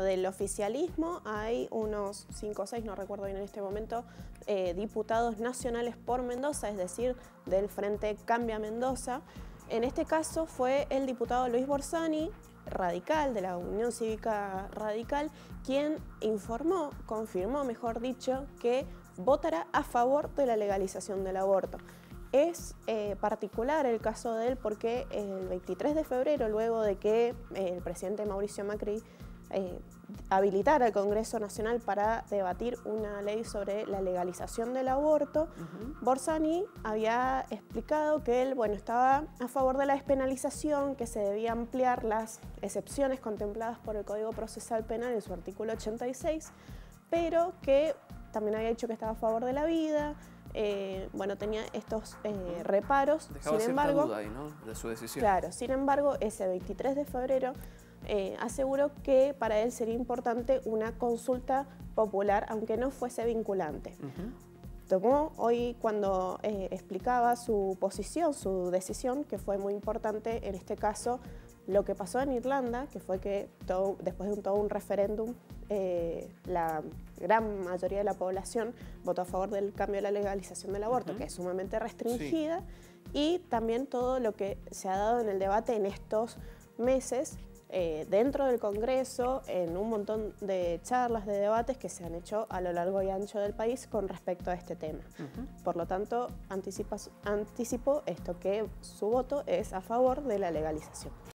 Del oficialismo hay unos 5 o 6, no recuerdo bien en este momento, diputados nacionales por Mendoza, es decir, del Frente Cambia Mendoza. En este caso fue el diputado Luis Borsani, radical, de la Unión Cívica Radical, quien informó, confirmó, mejor dicho, que votará a favor de la legalización del aborto. Es particular el caso de él porque el 23 de febrero, luego de que el presidente Mauricio Macri habilitar al Congreso Nacional para debatir una ley sobre la legalización del aborto, Borsani había explicado que él estaba a favor de la despenalización, que se debía ampliar las excepciones contempladas por el Código Procesal Penal en su artículo 86, pero que también había dicho que estaba a favor de la vida. Tenía estos reparos. Dejaba sin embargo duda ahí, ¿no?, de su decisión. Claro, sin embargo, ese 23 de febrero aseguró que para él sería importante una consulta popular, aunque no fuese vinculante. Tomó hoy, cuando explicaba su posición, su decisión, que fue muy importante en este caso, lo que pasó en Irlanda, que fue que después de todo un referéndum, la gran mayoría de la población votó a favor del cambio de la legalización del aborto, que es sumamente restringida, y también todo lo que se ha dado en el debate en estos meses, dentro del Congreso, en un montón de charlas, de debates que se han hecho a lo largo y ancho del país con respecto a este tema. Por lo tanto, anticipó esto, que su voto es a favor de la legalización.